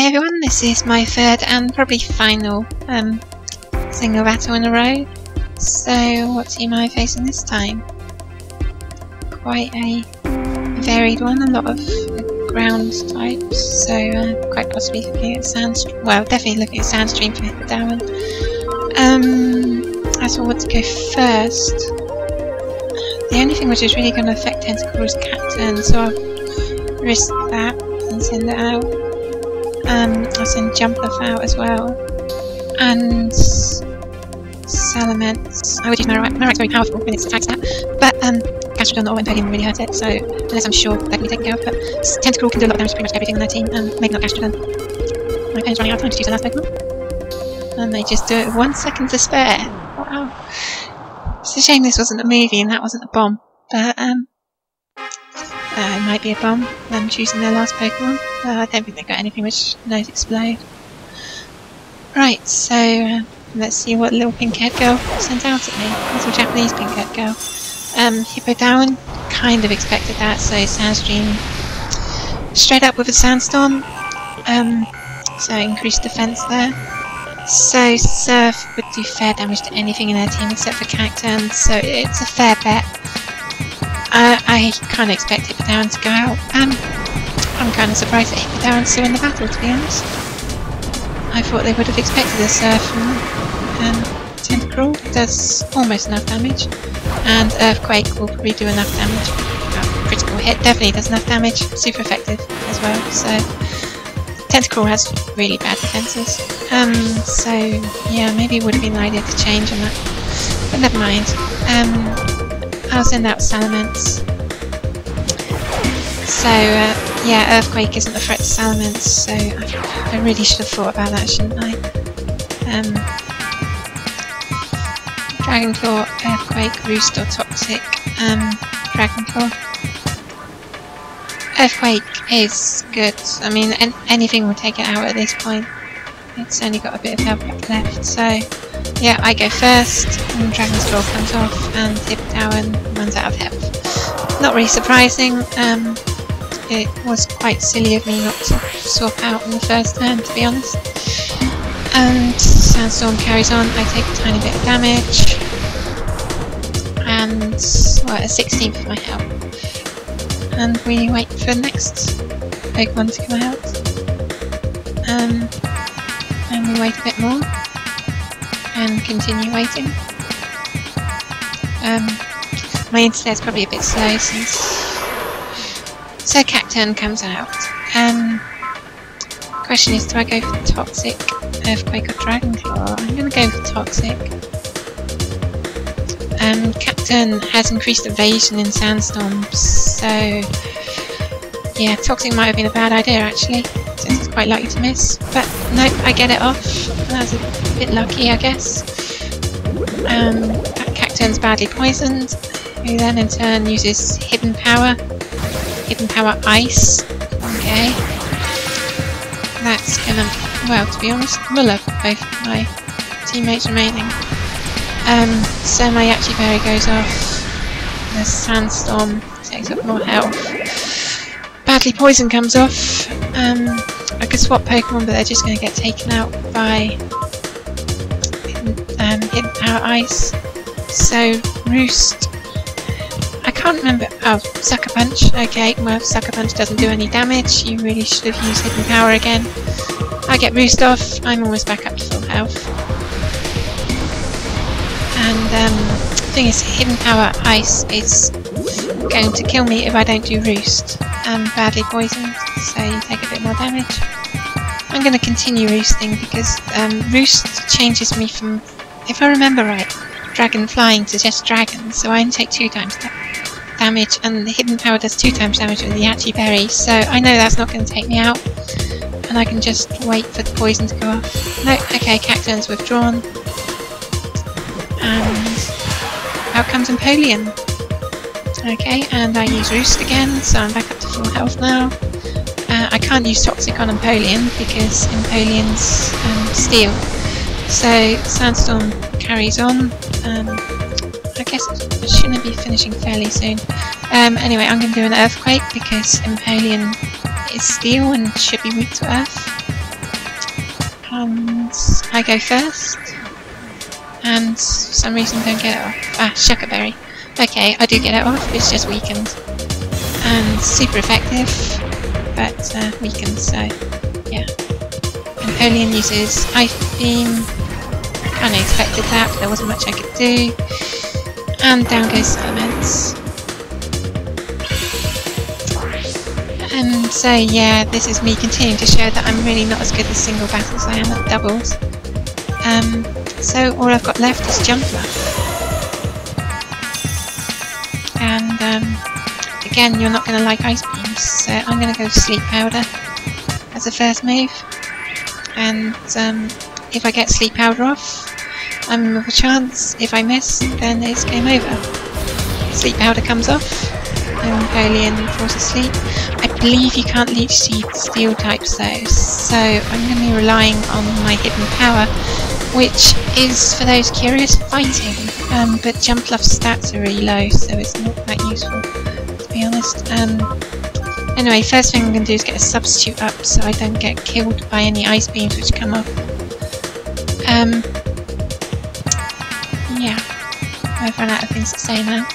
Hi everyone, this is my third and probably final single battle in a row. So what team am I facing this time? Quite a varied one, a lot of ground types, so quite possibly looking at Sandstream, well definitely looking at Sandstream for that one. I thought what to go first. The only thing which is really going to affect Tentacruel is Cacturne, so I'll risk that and send it out. I'll send Jumpluff out as well, and Salamence. I would use Marowak. Marowak's very powerful when it's attacked at, but Gastrodon or Empoleon really hurt it, so unless I'm sure they can be taken care of, but Tentacruel can do a lot of damage to pretty much everything on their team, and maybe not Gastrodon. My opponent's running out of time to choose the last Pokemon, and they just do it with 1 second to spare. Wow. It's a shame this wasn't a movie and that wasn't a bomb, but it might be a bomb, them choosing their last Pokemon. I don't think they've got anything which knows explode. Right, so let's see what little pink-haired girl sent out at me. Little Japanese pink-haired girl. Hippowdon, kind of expected that, so Sandstream straight up with a Sandstorm. So increased defense there. So Surf would do fair damage to anything in their team except for Cacturne, so it's a fair bet. I kind of expected Hippowdon to go out. I'm kind of surprised that Hippowdon's still in the battle, to be honest. I thought they would have expected a Surf and Tentacruel does almost enough damage, and Earthquake will probably do enough damage. Critical hit definitely does enough damage, super effective as well, so Tentacruel has really bad defences. So yeah, maybe it would have been an idea to change on that, but never mind. I'll send out Salamence. So yeah, Earthquake isn't a threat to Salamence, so I really should have thought about that, shouldn't I? Dragonclaw, Earthquake, Roost or Toxic. Dragonclaw. Earthquake is good. I mean, anything will take it out at this point. It's only got a bit of health left, so yeah, I go first, and Dragon's Claw comes off, and Hippowdon runs out of health. Not really surprising. It was quite silly of me not to swap out on the first turn, to be honest. And Sandstorm carries on, I take a tiny bit of damage, and well, a 16th of my health. And we wait for the next Pokemon to come out. And we wait a bit more, and continue waiting. My internet's probably a bit slow since... So Cacturne comes out. Question is, do I go for Toxic, Earthquake or Dragonclaw? I'm going to go for Toxic. Cacturne has increased evasion in Sandstorms, so yeah, Toxic might have been a bad idea actually, since it's quite likely to miss. But nope, I get it off. That was a bit lucky, I guess. Cacturne's badly poisoned, who then in turn uses Hidden Power. Hidden Power Ice. Okay. That's gonna, well, to be honest, muller both my teammates remaining. So my Yachi Berry goes off. The Sandstorm takes up more health. Badly Poison comes off. I could swap Pokemon, but they're just gonna get taken out by Hidden Power Ice. So Roost. I can't remember. Oh, Sucker Punch. Okay, well, Sucker Punch doesn't do any damage. You really should have used Hidden Power again. I get Roost off. I'm almost back up to full health. And the thing is, Hidden Power Ice is going to kill me if I don't do Roost. I'm badly poisoned, so you take a bit more damage. I'm going to continue roosting because Roost changes me from, if I remember right, Dragon Flying to just Dragon, so I only take 2 times damage, and the Hidden Power does 2 times damage with the Yachi Berry, so I know that's not going to take me out, and I can just wait for the poison to go off. No, okay, Cacturne's withdrawn, and out comes Empoleon. Okay, and I use Roost again, so I'm back up to full health now. I can't use Toxic on Empoleon because Empoleon's Steel, so Sandstorm carries on. I guess it shouldn't be finishing fairly soon. Anyway, I'm going to do an Earthquake because Empoleon is Steel and should be weak to Earth. And I go first. And for some reason don't get it off. Ah, Shuckleberry. Okay, I do get it off, it's just weakened. And super effective, but weakened, so yeah. Empoleon uses Ice Beam. I kind of expected that, but there wasn't much I could do. And down goes Salamence. And so yeah, this is me continuing to show that I'm really not as good at single battles as I am at doubles. So all I've got left is Jumpluff. And again, you're not going to like Ice Beams, so I'm going to go Sleep Powder as a first move. And if I get Sleep Powder off, I'm with a chance. If I miss, then it's game over. Sleep Powder comes off. Empoleon falls asleep. I believe you can't leech seed steel types though, so I'm going to be relying on my hidden power, which is, for those curious, fighting. But Jumpluff's stats are really low, so it's not that useful, to be honest. Anyway, first thing I'm going to do is get a substitute up so I don't get killed by any ice beams which come off. Yeah, I've run out of things to say now.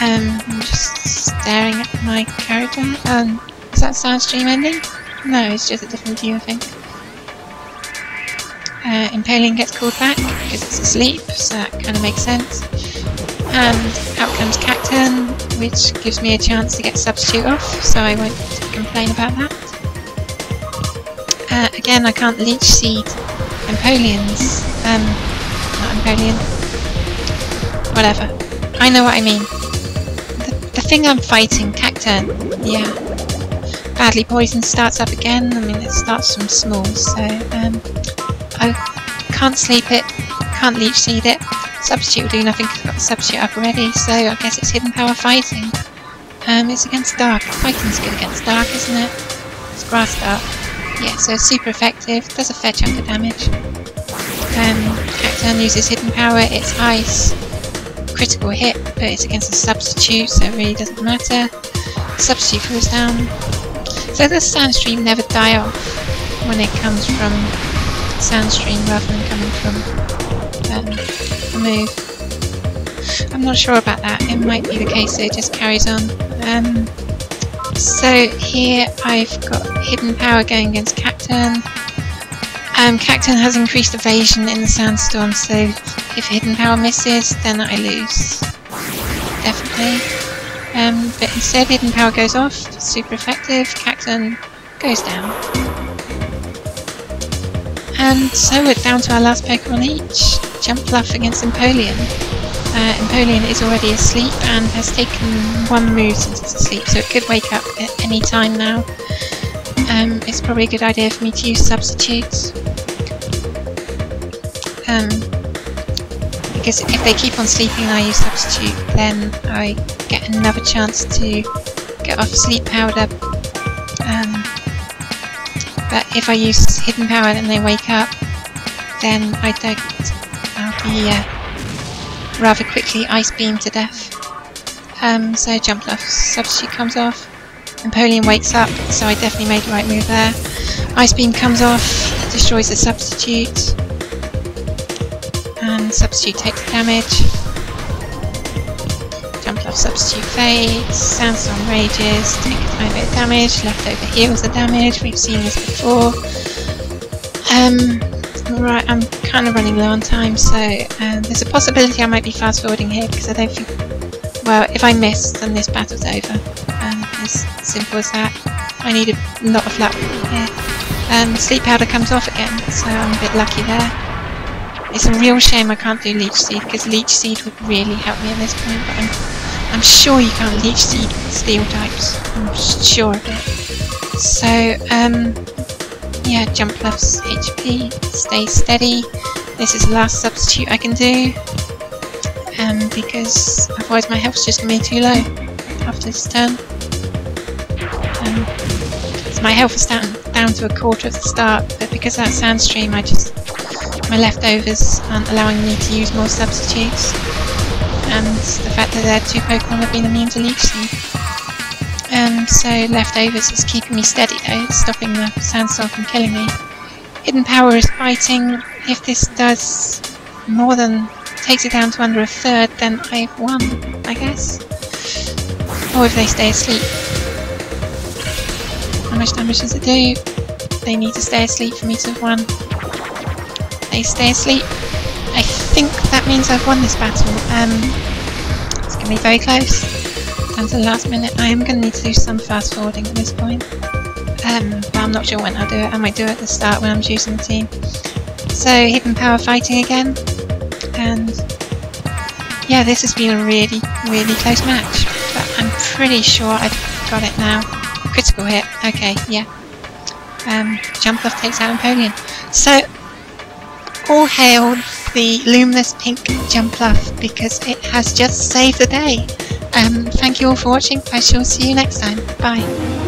I'm just staring at my character. Is that sound stream ending? No, it's just a different view, I think. Empoleon gets called back because it's asleep, so that kind of makes sense. And out comes Cacturne, which gives me a chance to get substitute off, so I won't complain about that. Again, I can't leech seed Empoleons. Not Empoleon. Whatever. I know what I mean. The thing I'm fighting, Cacturne, yeah. Badly poisoned, starts up again. I mean, it starts from small, so I can't sleep it, can't leech seed it. Substitute will do nothing because I've got the substitute up already, so I guess it's hidden power fighting. It's against dark. Fighting's good against dark, isn't it? It's grass dark. Yeah, so it's super effective, does a fair chunk of damage. Cacturne uses hidden power, it's ice. Critical hit, but it's against a substitute, so it really doesn't matter. Substitute falls down. So does sound stream never die off when it comes from sound stream rather than coming from a move? I'm not sure about that. It might be the case that it just carries on. So here I've got hidden power going against Cacturne. Cacturne has increased evasion in the sandstorm, so if hidden power misses, then I lose. Definitely. But instead hidden power goes off, super effective, Cacturne goes down. And so we're down to our last Pokemon each, Jumpluff against Empoleon. Empoleon is already asleep and has taken one move since it's asleep, so it could wake up at any time now. It's probably a good idea for me to use substitutes. Because if they keep on sleeping and I use substitute, then I get another chance to get off sleep powder. But if I use hidden power and they wake up, then I don't. I'll be rather quickly ice beamed to death. So Jumpluff substitute comes off. Empoleon wakes up, so I definitely made the right move there. Ice Beam comes off, destroys the substitute, and substitute takes damage. Jumpluff substitute fades, Sandstorm rages, take a tiny bit of damage, Leftover heals the damage, we've seen this before. Right, I'm kind of running low on time, so there's a possibility I might be fast forwarding here, because I don't think... Well, if I miss, then this battle's over. As simple as that. I need a lot of luck here. Sleep powder comes off again, so I'm a bit lucky there. It's a real shame I can't do leech seed, because leech seed would really help me at this point, but I'm sure you can't leech seed steel types. I'm sure of it. So yeah, Jumpluff's HP stays steady. This is the last substitute I can do, because otherwise my health's just going to be too low after this turn. So my health is down to a quarter at the start, but because of that sand stream, my leftovers aren't allowing me to use more substitutes, and the fact that their two Pokemon have been immune to leech seed. So leftovers is keeping me steady though, it's stopping the sandstorm from killing me. Hidden Power is fighting. If this does more than takes it down to under a third, then I've won, I guess. Or if they stay asleep. How much damage does it do? They need to stay asleep for me to have won. They stay asleep. I think that means I've won this battle. It's going to be very close. Down to the last minute. I am going to need to do some fast forwarding at this point. But I'm not sure when I'll do it. I might do it at the start when I'm choosing the team. So, Hidden Power fighting again. And yeah, this has been a really, really close match. But I'm pretty sure I've got it now. Critical hit. Okay, yeah. Jumpluff takes out Empoleon. So, all hail the luminous pink Jumpluff, because it has just saved the day. Thank you all for watching. I shall see you next time. Bye.